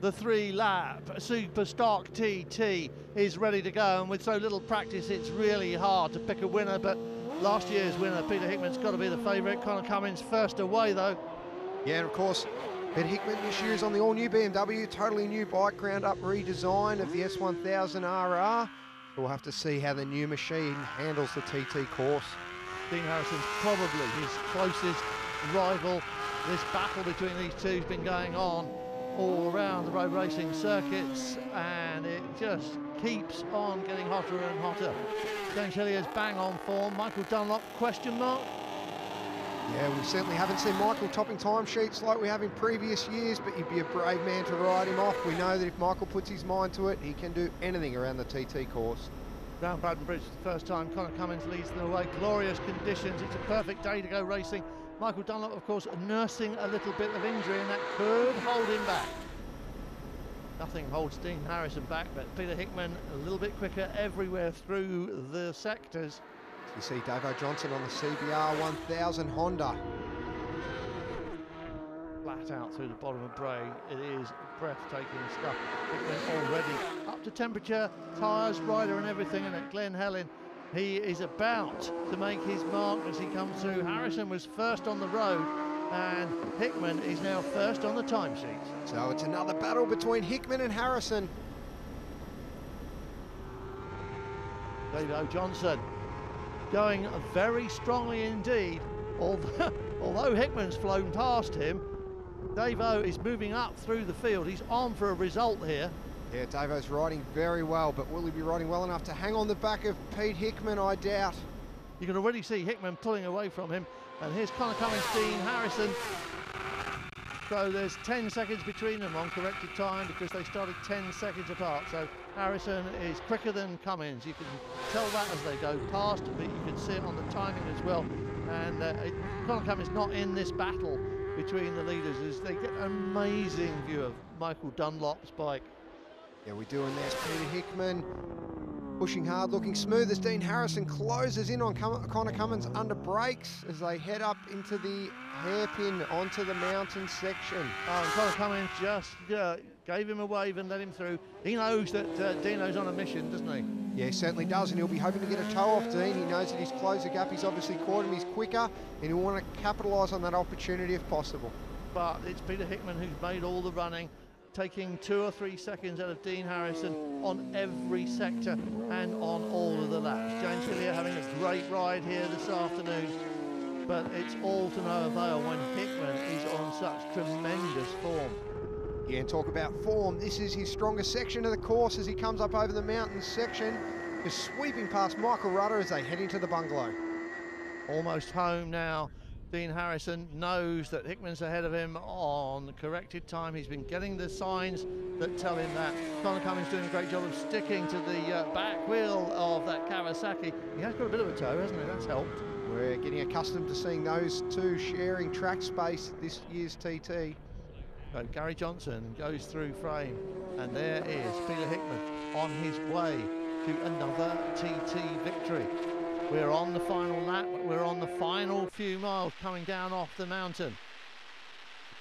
The 3-lap Super Stock TT is ready to go, and with so little practice it's really hard to pick a winner, but last year's winner Peter Hickman's got to be the favourite. Connor Cummins first away though. Yeah, and of course Peter Hickman this year is on the all-new BMW, totally new bike, ground-up redesign of the S1000RR. We'll have to see how the new machine handles the TT course. Dean Harrison's probably his closest rival. This battle between these two has been going on all around the road racing circuits, and it just keeps on getting hotter and hotter. James Hillier's bang on form. Michael Dunlop, question mark? Yeah, we certainly haven't seen Michael topping timesheets like we have in previous years, but you'd be a brave man to ride him off. We know that if Michael puts his mind to it, he can do anything around the TT course. Round Braddon Bridge for the first time, Connor Cummins leads them away. Glorious conditions, it's a perfect day to go racing. Michael Dunlop, of course, nursing a little bit of injury, and that could hold him back. Nothing holds Dean Harrison back, but Peter Hickman a little bit quicker everywhere through the sectors. You see Davo Johnson on the CBR 1000 Honda. Flat out through the bottom of Bray, it is breathtaking stuff. Hickman already up to temperature, tyres, rider and everything, and at Glen Helen he is about to make his mark as he comes through. Harrison was first on the road, and Hickman is now first on the timesheet. So it's another battle between Hickman and Harrison. Davo Johnson going very strongly indeed. Although Hickman's flown past him, Davo is moving up through the field. He's on for a result here. Yeah, Davo's riding very well, but will he be riding well enough to hang on the back of Pete Hickman? I doubt. You can already see Hickman pulling away from him, and here's Connor Cummins, Dean Harrison. So there's 10 seconds between them on corrected time because they started 10 seconds apart. So Harrison is quicker than Cummins. You can tell that as they go past, but you can see it on the timing as well. And Connor Cummins not in this battle between the leaders, as they get an amazing view of Michael Dunlop's bike. Yeah, we do, and there's Peter Hickman pushing hard, looking smooth as Dean Harrison closes in on Connor Cummins under brakes as they head up into the hairpin onto the mountain section. Oh, and Connor Cummins just gave him a wave and let him through. He knows that Dino's on a mission, doesn't he? Yeah, he certainly does, and he'll be hoping to get a toe off Dean. He knows that he's closed the gap, he's obviously caught him, he's quicker, and he'll want to capitalise on that opportunity if possible. But it's Peter Hickman who's made all the running, taking 2 or 3 seconds out of Dean Harrison on every sector and on all of the laps. James Hillier having a great ride here this afternoon, but it's all to no avail when Hickman is on such tremendous form. Yeah, and talk about form, this is his strongest section of the course as he comes up over the mountain section, just sweeping past Michael Rutter as they head into the bungalow. Almost home now. Dean Harrison knows that Hickman's ahead of him on the corrected time. He's been getting the signs that tell him that. Connor Cummins doing a great job of sticking to the back wheel of that Kawasaki. He has got a bit of a toe, hasn't he? That's helped. We're getting accustomed to seeing those two sharing track space this year's TT. So Gary Johnson goes through frame, and there is Peter Hickman on his way to another TT victory. We're on the final lap, we're on the final few miles coming down off the mountain.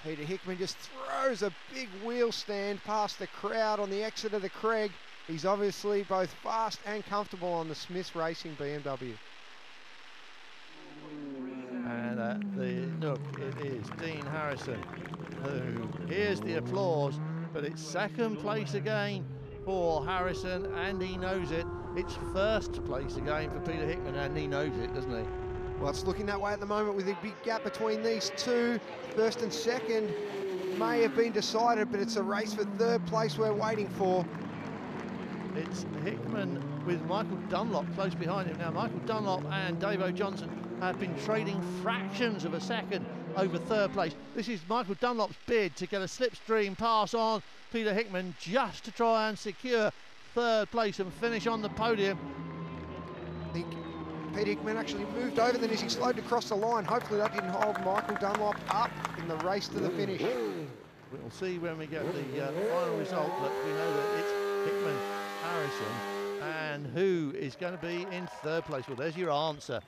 Peter Hickman just throws a big wheel stand past the crowd on the exit of the Craig. He's obviously both fast and comfortable on the Smith Racing BMW. And at the Nook it is Dean Harrison who hears the applause, but it's second place again for Harrison, and he knows it. It's first place again for Peter Hickman, and he knows it, doesn't he? Well, it's looking that way at the moment with a big gap between these two. First and second may have been decided, but it's a race for third place we're waiting for. It's Hickman with Michael Dunlop close behind him. Now, Michael Dunlop and Davo Johnson have been trading fractions of a second over third place. This is Michael Dunlop's bid to get a slipstream pass on Peter Hickman just to try and secure third place and finish on the podium. I think Peter Hickman actually moved over then as he slowed to cross the line. Hopefully that didn't hold Michael Dunlop up in the race to the finish. We'll see when we get the final result, but we know that it's Hickman, Harrison, and who is going to be in third place? Well, there's your answer.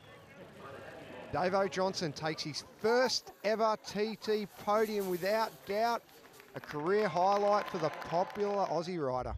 Davo Johnson takes his first ever TT podium without doubt. A career highlight for the popular Aussie rider.